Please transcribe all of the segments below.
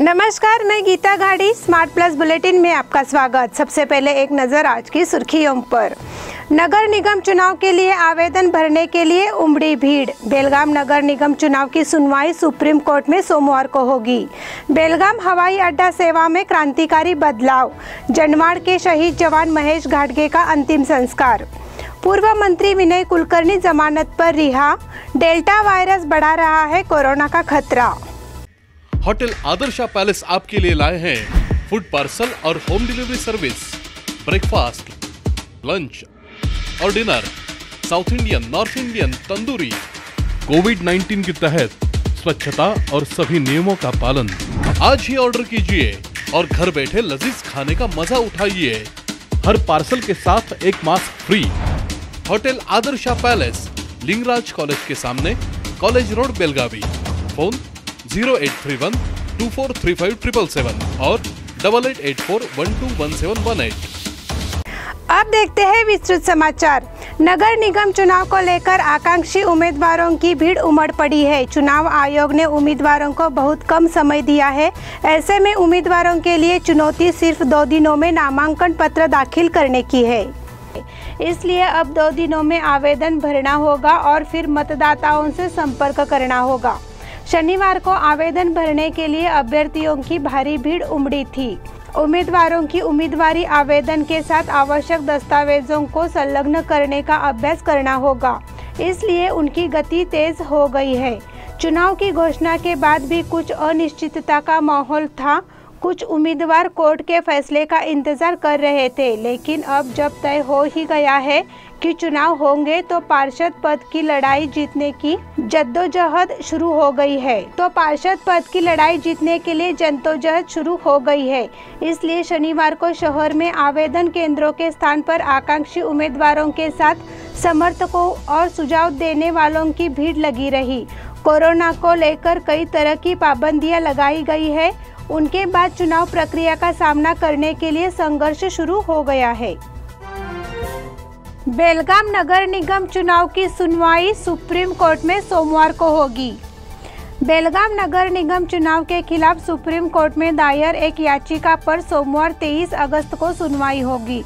नमस्कार, मैं Geeta Ghadi. Smart plus bulletin में आपका स्वागत। सबसे पहले एक नज़र आज की सुर्खियों पर। नगर निगम चुनाव के लिए आवेदन भरने के लिए उमड़ी भीड़। बेलगाम नगर निगम चुनाव की सुनवाई सुप्रीम कोर्ट में सोमवार को होगी। बेलगाम हवाई अड्डा सेवा में क्रांतिकारी बदलाव। जनवाड़ के शहीद जवान महेश गाडगे का अंतिम संस्कार। पूर्व मंत्री विनय कुलकर्णी जमानत पर रिहा। डेल्टा वायरस बढ़ा रहा है कोरोना का खतरा। होटल आदर्शा पैलेस आपके लिए लाए हैं फूड पार्सल और home delivery service. Breakfast, lunch और dinner, south Indian, north Indian, tandoori. कोविड-19 के तहत स्वच्छता और सभी नियमों का पालन। आज ही ऑर्डर कीजिए और घर बैठे लजीज खाने का मजा उठाइए। हर पार्सल के साथ एक mask free. Hotel Adarsha palace, Lingaraj college के सामने, कॉलेज रोड, बेलगावी। फोन 0831243577 और 8884121718। अब देखते हैं विस्तृत समाचार। नगर निगम चुनाव को लेकर आकांक्षी उम्मीदवारों की भीड़ उमड़ पड़ी है। चुनाव आयोग ने उम्मीदवारों को बहुत कम समय दिया है। ऐसे में उम्मीदवारों के लिए चुनौती सिर्फ 2 दिनों में नामांकन पत्र दाखिल करने की है। इसलिए अब 2 दिनों में आवेदन भरना होगा और फिर मतदाताओं से संपर्क करना होगा। शनिवार को आवेदन भरने के लिए अभ्यर्थियों की भारी भीड़ उमड़ी थी। उम्मीदवारों की उम्मीदवारी आवेदन के साथ आवश्यक दस्तावेजों को संलग्न करने का अभ्यास करना होगा, इसलिए उनकी गति तेज हो गई है। चुनाव की घोषणा के बाद भी कुछ अनिश्चितता का माहौल था। कुछ उम्मीदवार कोर्ट के फैसले का इंतजार कर रहे थे, लेकिन अब जब तय हो ही गया है कि चुनाव होंगे तो पार्षद पद की लड़ाई जीतने की जद्दोजहद शुरू हो गई है। इसलिए शनिवार को शहर में आवेदन केंद्रों के स्थान पर आकांक्षी उम्मीदवारों के साथ समर्थकों और सुझाव देने वालों की भीड़ लगी रही। कोरोना को लेकर कई तरह की पाबंदियां लगाई गई है। उनके बाद चुनाव प्रक्रिया का सामना करने के लिए संघर्ष शुरू हो गया है। बेलगाम नगर निगम चुनाव की सुनवाई सुप्रीम कोर्ट में सोमवार को होगी। बेलगाम नगर निगम चुनाव के खिलाफ सुप्रीम कोर्ट में दायर एक याचिका पर सोमवार 23 अगस्त को सुनवाई होगी।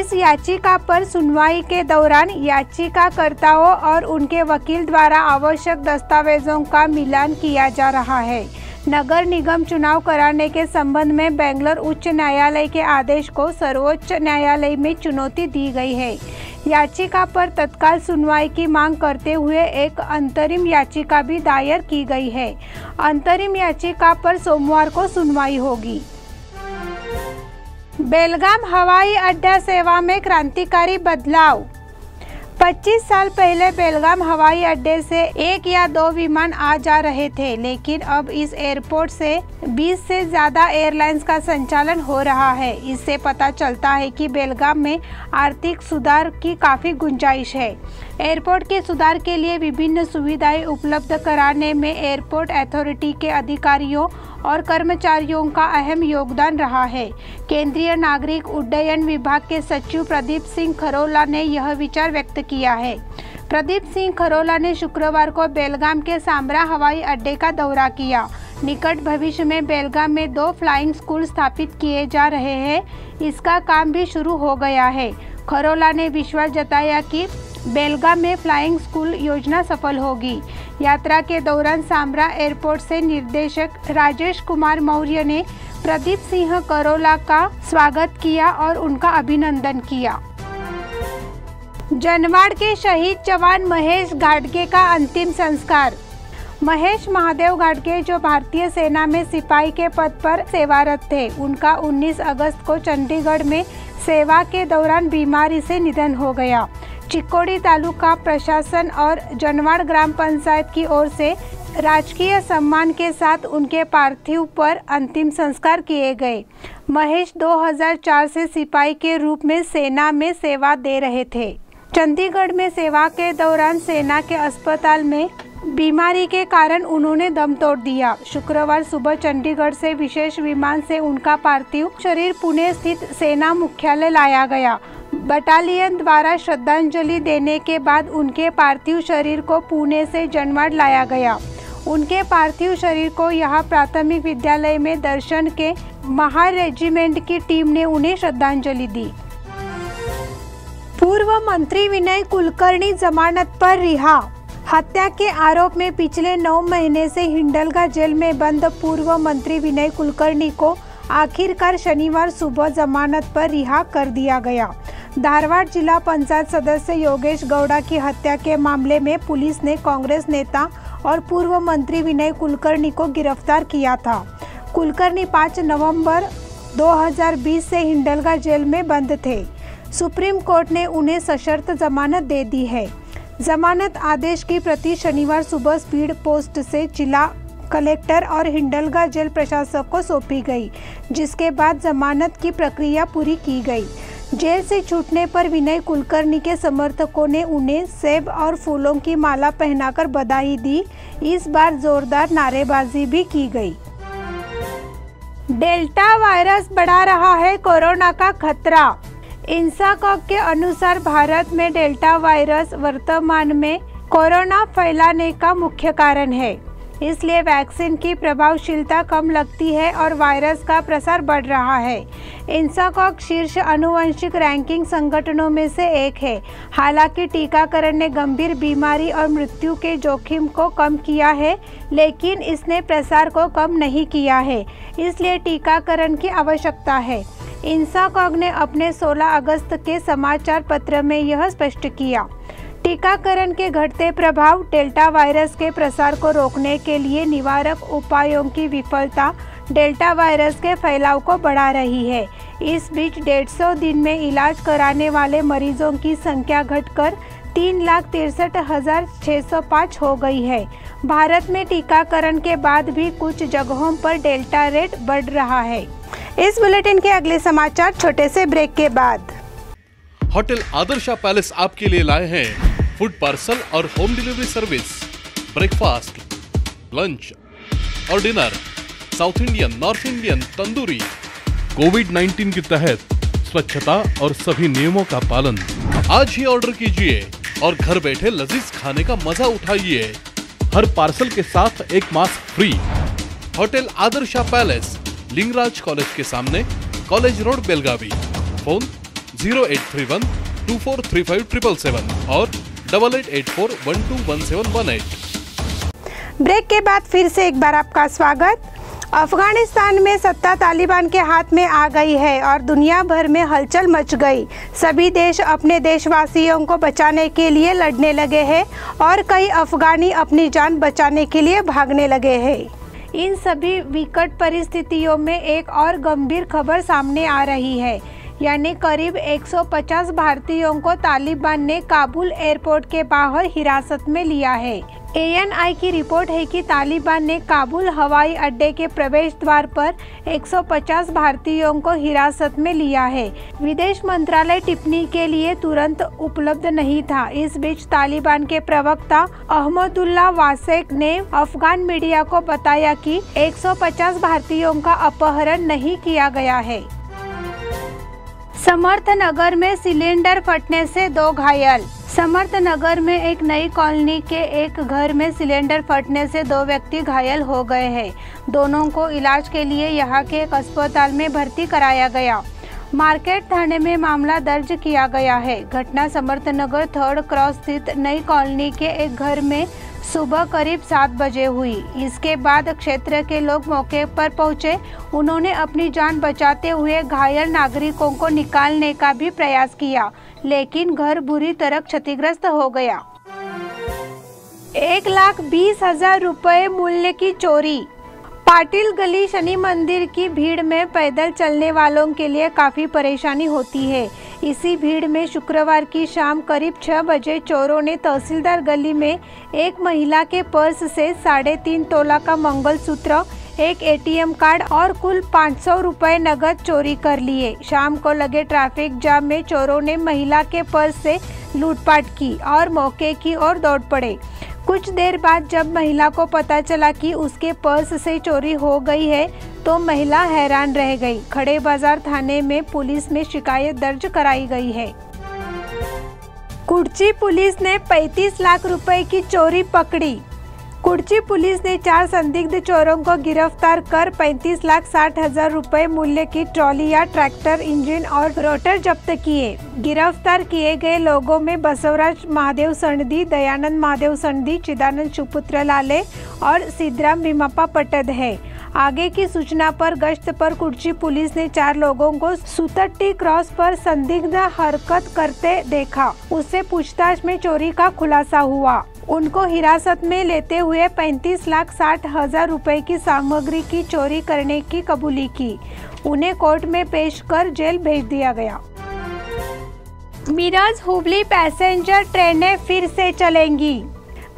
इस याचिका पर सुनवाई के दौरान याचिकाकर्ताओं और उनके वकील द्वारा आवश्यक दस्तावेजों का मिलान किया जा रहा है। नगर निगम चुनाव कराने के संबंध में बेंगलोर उच्च न्यायालय के आदेश को सर्वोच्च न्यायालय में चुनौती दी गई है। याचिका पर तत्काल सुनवाई की मांग करते हुए एक अंतरिम याचिका भी दायर की गई है। अंतरिम याचिका पर सोमवार को सुनवाई होगी। बेलगाम हवाई अड्डा सेवा में क्रांतिकारी बदलाव। 25 साल पहले बेलगाम हवाई अड्डे से 1 या 2 विमान आ जा रहे थे, लेकिन अब इस एयरपोर्ट से 20 से ज़्यादा एयरलाइंस का संचालन हो रहा है। इससे पता चलता है कि बेलगाम में आर्थिक सुधार की काफ़ी गुंजाइश है। एयरपोर्ट के सुधार के लिए विभिन्न सुविधाएं उपलब्ध कराने में एयरपोर्ट अथॉरिटी के अधिकारियों और कर्मचारियों का अहम योगदान रहा है। केंद्रीय नागरिक उड्डयन विभाग के सचिव प्रदीप सिंह खरोला ने यह विचार व्यक्त किया है। प्रदीप सिंह खरोला ने शुक्रवार को बेलगाम के सांबरा हवाई अड्डे का दौरा किया। निकट भविष्य में बेलगाम में 2 फ्लाइंग स्कूल स्थापित किए जा रहे हैं। इसका काम भी शुरू हो गया है। खरोला ने विश्वास जताया कि बेलगाम में फ्लाइंग स्कूल योजना सफल होगी। यात्रा के दौरान सांबरा एयरपोर्ट से निर्देशक राजेश कुमार मौर्य ने प्रदीप सिंह खरोला का स्वागत किया और उनका अभिनंदन किया। जनवाड़ के शहीद जवान महेश गाडगे का अंतिम संस्कार। महेश महादेव गाडगे, जो भारतीय सेना में सिपाही के पद पर सेवारत थे, उनका 19 अगस्त को चंडीगढ़ में सेवा के दौरान बीमारी से निधन हो गया। चिकोड़ी तालुका प्रशासन और जनवाड़ ग्राम पंचायत की ओर से राजकीय सम्मान के साथ उनके पार्थिव पर अंतिम संस्कार किए गए। महेश 2004 से सिपाही के रूप में सेना में सेवा दे रहे थे। चंडीगढ़ में सेवा के दौरान सेना के अस्पताल में बीमारी के कारण उन्होंने दम तोड़ दिया। शुक्रवार सुबह चंडीगढ़ से विशेष विमान से उनका पार्थिव शरीर पुणे स्थित सेना मुख्यालय लाया गया। बटालियन द्वारा श्रद्धांजलि देने के बाद उनके पार्थिव शरीर को पुणे से जनवाड़ लाया गया। उनके पार्थिव शरीर को यहाँ प्राथमिक विद्यालय में दर्शन के महार रेजिमेंट की टीम ने उन्हें श्रद्धांजलि दी। पूर्व मंत्री विनय कुलकर्णी जमानत पर रिहा। हत्या के आरोप में पिछले 9 महीने से हिंडलगा जेल में बंद पूर्व मंत्री विनय कुलकर्णी को आखिरकार शनिवार सुबह जमानत पर रिहा कर दिया गया। धारवाड़ जिला पंचायत सदस्य योगेश गौड़ा की हत्या के मामले में पुलिस ने कांग्रेस नेता और पूर्व मंत्री विनय कुलकर्णी को गिरफ्तार किया था। कुलकर्णी 5 नवंबर 2020 से हिंडलगा जेल में बंद थे। सुप्रीम कोर्ट ने उन्हें सशर्त जमानत दे दी है। जमानत आदेश की प्रति शनिवार सुबह स्पीड पोस्ट से जिला कलेक्टर और हिंडलगा जेल प्रशासक को सौंपी गई, जिसके बाद जमानत की प्रक्रिया पूरी की गई। जेल से छूटने पर विनय कुलकर्णी के समर्थकों ने उन्हें सेब और फूलों की माला पहनाकर बधाई दी। इस बार जोरदार नारेबाजी भी की गई। डेल्टा वायरस बढ़ा रहा है कोरोना का खतरा। इंसाकॉक के अनुसार भारत में डेल्टा वायरस वर्तमान में कोरोना फैलाने का मुख्य कारण है, इसलिए वैक्सीन की प्रभावशीलता कम लगती है और वायरस का प्रसार बढ़ रहा है। इंसाकॉक शीर्ष आनुवंशिक रैंकिंग संगठनों में से एक है। हालांकि टीकाकरण ने गंभीर बीमारी और मृत्यु के जोखिम को कम किया है, लेकिन इसने प्रसार को कम नहीं किया है, इसलिए टीकाकरण की आवश्यकता है। इंसाकॉक ने अपने 16 अगस्त के समाचार पत्र में यह स्पष्ट किया। टीकाकरण के घटते प्रभाव, डेल्टा वायरस के प्रसार को रोकने के लिए निवारक उपायों की विफलता डेल्टा वायरस के फैलाव को बढ़ा रही है। इस बीच 150 दिन में इलाज कराने वाले मरीजों की संख्या घटकर 3,63,605 हो गई है। भारत में टीकाकरण के बाद भी कुछ जगहों पर डेल्टा रेट बढ़ रहा है। इस बुलेटिन के अगले समाचार छोटे से ब्रेक के बाद। होटल आदर्शा पैलेस आपके लिए लाए हैं फूड पार्सल और home delivery service. Breakfast, lunch और dinner south Indian, north Indian, tandoori. कोविड-19 के तहत स्वच्छता और सभी नियमों का पालन। आज ही ऑर्डर कीजिए और घर बैठे लजीज खाने का मजा उठाइए। हर पार्सल के साथ एक mask free. Hotel Adarsha palace, Lingaraj college के सामने, कॉलेज रोड, बेलगावी। फोन 0831243577 और 8884121718। ब्रेक के बाद फिर से एक बार आपका स्वागत। अफगानिस्तान में सत्ता तालिबान के हाथ में आ गई है और दुनिया भर में हलचल मच गई। सभी देश अपने देशवासियों को बचाने के लिए लड़ने लगे हैं और कई अफगानी अपनी जान बचाने के लिए भागने लगे हैं। इन सभी विकट परिस्थितियों में एक और गंभीर खबर सामने आ रही है, यानी करीब 150 भारतीयों को तालिबान ने काबुल एयरपोर्ट के बाहर हिरासत में लिया है। ANI की रिपोर्ट है कि तालिबान ने काबुल हवाई अड्डे के प्रवेश द्वार पर 150 भारतीयों को हिरासत में लिया है। विदेश मंत्रालय टिप्पणी के लिए तुरंत उपलब्ध नहीं था। इस बीच तालिबान के प्रवक्ता अहमदुल्लाह वासक ने अफगान मीडिया को बताया कि 150 भारतीयों का अपहरण नहीं किया गया है। समर्थनगर में सिलेंडर फटने से 2 घायल। समर्थनगर में एक नई कॉलोनी के एक घर में सिलेंडर फटने से 2 व्यक्ति घायल हो गए हैं। दोनों को इलाज के लिए यहां के एक अस्पताल में भर्ती कराया गया। मार्केट थाने में मामला दर्ज किया गया है। घटना समर्थनगर 3rd क्रॉस स्थित नई कॉलोनी के एक घर में सुबह करीब 7 बजे हुई। इसके बाद क्षेत्र के लोग मौके पर पहुंचे। उन्होंने अपनी जान बचाते हुए घायल नागरिकों को निकालने का भी प्रयास किया, लेकिन घर बुरी तरह क्षतिग्रस्त हो गया। 1,20,000 रुपये मूल्य की चोरी। पाटिल गली शनि मंदिर की भीड़ में पैदल चलने वालों के लिए काफ़ी परेशानी होती है। इसी भीड़ में शुक्रवार की शाम करीब 6 बजे चोरों ने तहसीलदार गली में एक महिला के पर्स से 3.5 तोला का मंगलसूत्र, एक ATM कार्ड और कुल 500 रुपये नकद चोरी कर लिए। शाम को लगे ट्रैफिक जाम में चोरों ने महिला के पर्स से लूटपाट की और मौके की ओर दौड़ पड़े। कुछ देर बाद जब महिला को पता चला कि उसके पर्स से चोरी हो गई है, तो महिला हैरान रह गई। खड़े बाजार थाने में पुलिस में शिकायत दर्ज कराई गई है। कुर्ची पुलिस ने 35 लाख रुपए की चोरी पकड़ी। कुर्ची पुलिस ने 4 संदिग्ध चोरों को गिरफ्तार कर 35,60,000 रुपए मूल्य की ट्रॉली या ट्रैक्टर इंजन और रोटर जब्त किए। गिरफ्तार किए गए लोगों में बसवराज महादेव संधी, दयानंद महादेव संधी, चिदानंद सुपुत्र लाले और सिद्धराम भीमापा पटद है। आगे की सूचना पर गश्त पर कुर्ची पुलिस ने 4 लोगों को सुतट्टी क्रॉस पर संदिग्ध हरकत करते देखा। उससे पूछताछ में चोरी का खुलासा हुआ। उनको हिरासत में लेते हुए 35,60,000 रुपए की सामग्री की चोरी करने की कबूली की। उन्हें कोर्ट में पेश कर जेल भेज दिया गया। मिरज हुबली पैसेंजर ट्रेनें फिर से चलेंगी।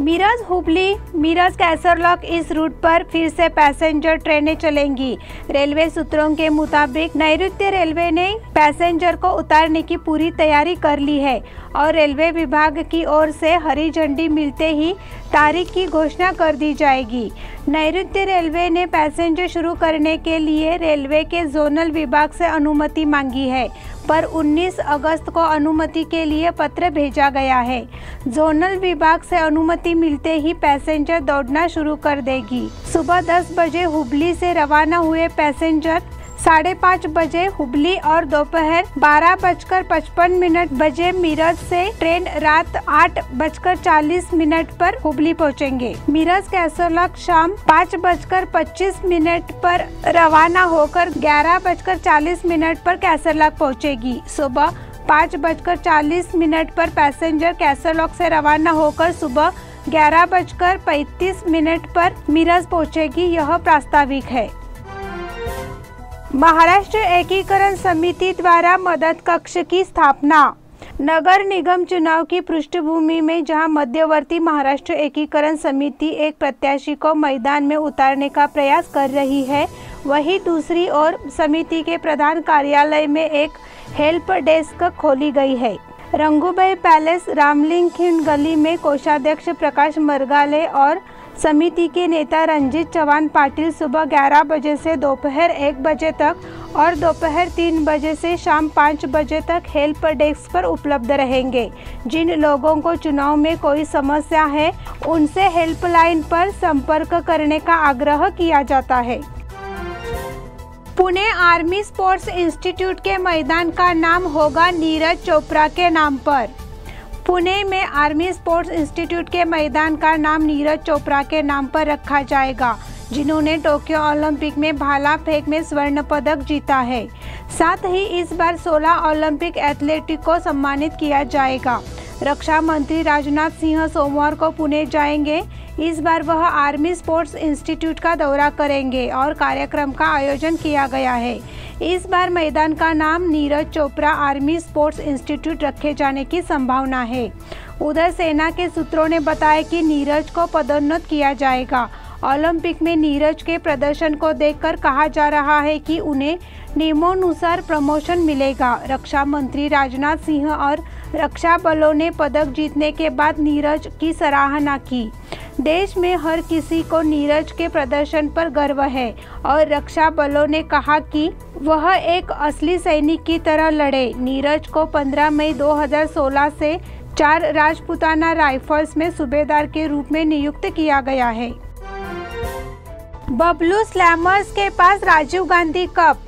मिरज हुबली मिरज कैसरलॉक इस रूट पर फिर से पैसेंजर ट्रेनें चलेंगी। रेलवे सूत्रों के मुताबिक नैऋत्य रेलवे ने पैसेंजर को उतारने की पूरी तैयारी कर ली है और रेलवे विभाग की ओर से हरी झंडी मिलते ही तारीख की घोषणा कर दी जाएगी। नैऋत्य रेलवे ने पैसेंजर शुरू करने के लिए रेलवे के जोनल विभाग से अनुमति मांगी है, पर 19 अगस्त को अनुमति के लिए पत्र भेजा गया है। जोनल विभाग से अनुमति मिलते ही पैसेंजर दौड़ना शुरू कर देगी। सुबह 10 बजे हुबली से रवाना हुए पैसेंजर 5:30 बजे हुबली और दोपहर 12:55 बजे मिरज से ट्रेन रात 8:40 पर हुबली पहुंचेंगे। मिरज कैसरलॉक शाम 5:25 पर रवाना होकर 11:40 पर कैसरलॉक पहुंचेगी। सुबह 5:40 पर पैसेंजर कैसरलॉक से रवाना होकर सुबह 11:35 पर मिरज पहुंचेगी। यह प्रास्ताविक है। महाराष्ट्र एकीकरण समिति द्वारा मदद कक्ष की स्थापना। नगर निगम चुनाव की पृष्ठभूमि में जहां मध्यवर्ती महाराष्ट्र एकीकरण समिति एक प्रत्याशी को मैदान में उतारने का प्रयास कर रही है, वहीं दूसरी ओर समिति के प्रधान कार्यालय में एक हेल्प डेस्क खोली गई है। रंगूबाई पैलेस रामलिंगखिंड गली में कोषाध्यक्ष प्रकाश मरगाले और समिति के नेता रंजीत चौहान पाटिल सुबह 11 बजे से दोपहर 1 बजे तक और दोपहर 3 बजे से शाम 5 बजे तक हेल्प डेस्क पर उपलब्ध रहेंगे। जिन लोगों को चुनाव में कोई समस्या है उनसे हेल्पलाइन पर संपर्क करने का आग्रह किया जाता है। पुणे आर्मी स्पोर्ट्स इंस्टीट्यूट के मैदान का नाम होगा नीरज चोपड़ा के नाम पर। पुणे में आर्मी स्पोर्ट्स इंस्टीट्यूट के मैदान का नाम नीरज चोपड़ा के नाम पर रखा जाएगा, जिन्होंने टोक्यो ओलंपिक में भाला फेंक में स्वर्ण पदक जीता है। साथ ही इस बार 16 ओलंपिक एथलीट को सम्मानित किया जाएगा। रक्षा मंत्री राजनाथ सिंह सोमवार को पुणे जाएंगे। इस बार वह आर्मी स्पोर्ट्स इंस्टीट्यूट का दौरा करेंगे और कार्यक्रम का आयोजन किया गया है। इस बार मैदान का नाम Neeraj Chopra army sports institute रखे जाने की संभावना है। उधर सेना के सूत्रों ने बताया कि नीरज को पदोन्नत किया जाएगा। ओलंपिक में नीरज के प्रदर्शन को देखकर कहा जा रहा है कि उन्हें नियमानुसार प्रमोशन मिलेगा। रक्षा मंत्री राजनाथ सिंह और रक्षा बलों ने पदक जीतने के बाद नीरज की सराहना की। देश में हर किसी को नीरज के प्रदर्शन पर गर्व है और रक्षा बलों ने कहा कि वह एक असली सैनिक की तरह लड़े। नीरज को 15 मई 2016 से 4 राजपुताना राइफल्स में सूबेदार के रूप में नियुक्त किया गया है। बबलू स्लैमर्स के पास राजीव गांधी कप।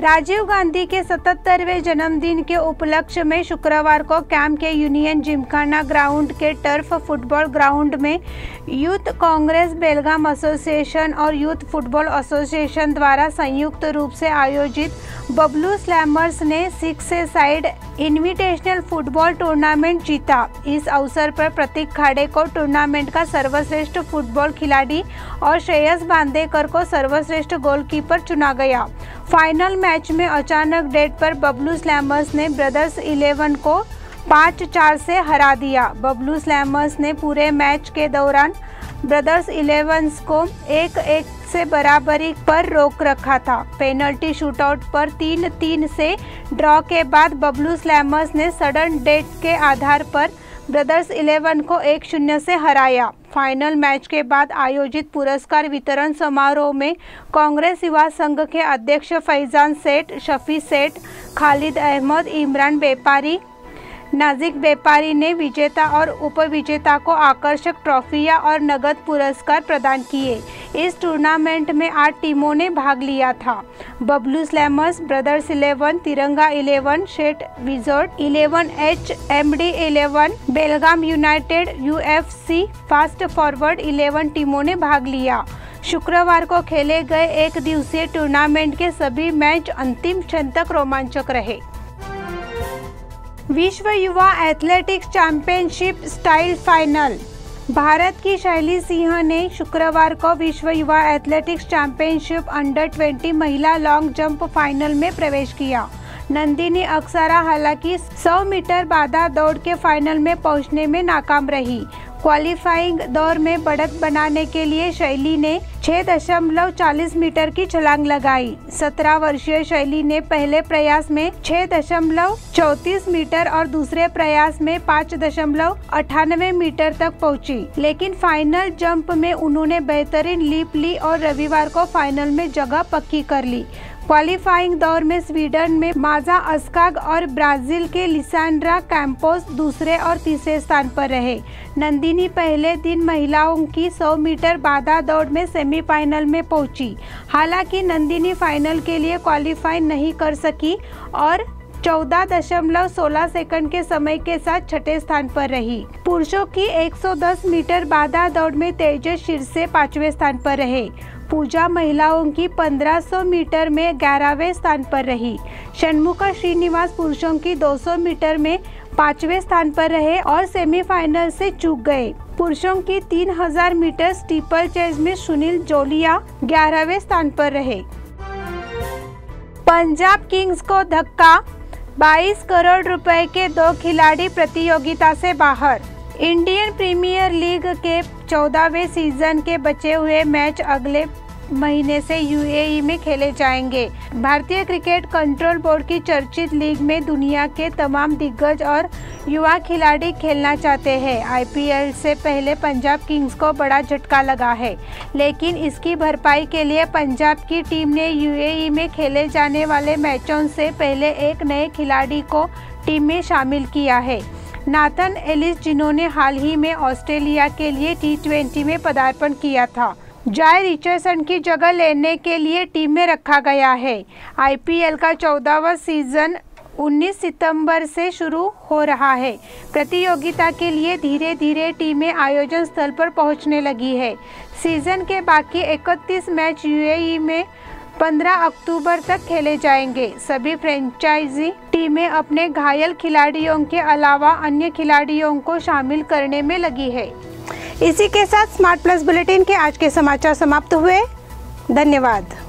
राजीव गांधी के 77वें जन्मदिन के उपलक्ष्य में शुक्रवार को कैंप के यूनियन जिमखाना ग्राउंड के टर्फ फुटबॉल ग्राउंड में यूथ कांग्रेस बेलगाम एसोसिएशन और यूथ फुटबॉल एसोसिएशन द्वारा संयुक्त रूप से आयोजित बबलू स्लैमर्स ने 6-a-side इन्विटेशनल फुटबॉल टूर्नामेंट जीता। इस अवसर पर प्रतीक खाड़े को टूर्नामेंट का सर्वश्रेष्ठ फुटबॉल खिलाड़ी और श्रेयस बांदेकर को सर्वश्रेष्ठ गोलकीपर चुना गया। फाइनल मैच में अचानक डेट पर बबलू स्लैमर्स ने ब्रदर्स 11 को 5-4 से हरा दिया। बबलू स्लैमर्स ने पूरे मैच के दौरान ब्रदर्स 11 को 1-1 से बराबरी पर रोक रखा था। पेनल्टी शूटआउट पर 3-3 से ड्रॉ के बाद बबलू स्लैमर्स ने सडन डेथ के आधार पर ब्रदर्स 11 को 1-0 से हराया। फाइनल मैच के बाद आयोजित पुरस्कार वितरण समारोह में कांग्रेस युवा संघ के अध्यक्ष फैजान सेठ, शफी सेठ, खालिद अहमद, इमरान व्यापारी, नजिक व्यापारी ने विजेता और उपविजेता को आकर्षक ट्रॉफियां और नगद पुरस्कार प्रदान किए। इस टूर्नामेंट में 8 टीमों ने भाग लिया था। बबलू स्लैमर्स, ब्रदर्स 11, तिरंगा 11, शेट wizard 11, HMD 11, Belgaum united UFC, fast forward 11 टीमों ने भाग लिया। शुक्रवार को खेले गए एक दिवसीय टूर्नामेंट के सभी मैच अंतिम क्षण तक रोमांचक रहे। विश्व युवा athletics championship style final. Bharat की शैली सिंह ने शुक्रवार को विश्व युवा एथलेटिक्स चैंपियनशिप अंडर 20 महिला लॉन्ग जंप फाइनल में प्रवेश किया। नंदिनी अक्षरा हालांकि 100 मीटर बाधा दौड़ के फाइनल में पहुंचने में नाकाम रही। क्वालिफाइंग दौर में बढ़त बनाने के लिए शैली ने 6.40 मीटर की छलांग लगाई। 17 वर्षीय शैली ने पहले प्रयास में 6.34 मीटर और दूसरे प्रयास में 5.98 मीटर तक पहुंची, लेकिन फाइनल जंप में उन्होंने बेहतरीन लीप ली और रविवार को फाइनल में जगह पक्की कर ली। क्वालिफाइंग दौर में स्वीडन में माजा अस्काग और ब्राजील के लिसान्ड्रा कैम्पोस दूसरे और तीसरे स्थान पर रहे। नंदिनी पहले दिन महिलाओं की 100 मीटर बाधा दौड़ में सेमीफाइनल में पहुंची। हालांकि नंदिनी फाइनल के लिए क्वालिफाई नहीं कर सकी और 14.16 सेकंड के समय के साथ छठे स्थान पर रही। पुरुषों की 110 मीटर बाधा दौड़ में तेजस शीर्ष से 5वें स्थान पर रहे। पूजा महिलाओं की 1500 मीटर में 11वें स्थान पर रही। शणमुका श्रीनिवास पुरुषों की 200 मीटर में 5वें स्थान पर रहे और सेमीफाइनल से चूक गए। पुरुषों की 3000 मीटर स्टीपल चेज में सुनील जोलिया 11वें स्थान पर रहे। पंजाब किंग्स को धक्का, 22 करोड़ रुपए के 2 खिलाड़ी प्रतियोगिता से बाहर। इंडियन प्रीमियर लीग के 14वें सीजन के बचे हुए मैच अगले महीने से UAE में खेले जाएंगे। भारतीय क्रिकेट कंट्रोल बोर्ड की चर्चित लीग में दुनिया के तमाम दिग्गज और युवा खिलाड़ी खेलना चाहते हैं। IPL से पहले पंजाब किंग्स को बड़ा झटका लगा है, लेकिन इसकी भरपाई के लिए पंजाब की टीम ने UAE में खेले जाने वाले मैचों से पहले एक नए खिलाड़ी को टीम में शामिल किया है। नाथन एलिस, जिन्होंने हाल ही में ऑस्ट्रेलिया के लिए T20 में पदार्पण किया था, जायर रिचर्डसन की जगह लेने के लिए टीम में रखा गया है। IPL का 14वां सीजन 19 सितंबर से शुरू हो रहा है। प्रतियोगिता के लिए धीरे धीरे टीमें आयोजन स्थल पर पहुंचने लगी है। सीजन के बाकी 31 मैच UAE में 15 अक्टूबर तक खेले जाएंगे। सभी फ्रेंचाइजी टीमें अपने घायल खिलाड़ियों के अलावा अन्य खिलाड़ियों को शामिल करने में लगी है। इसी के साथ स्मार्ट प्लस बुलेटिन के आज के समाचार समाप्त हुए। धन्यवाद।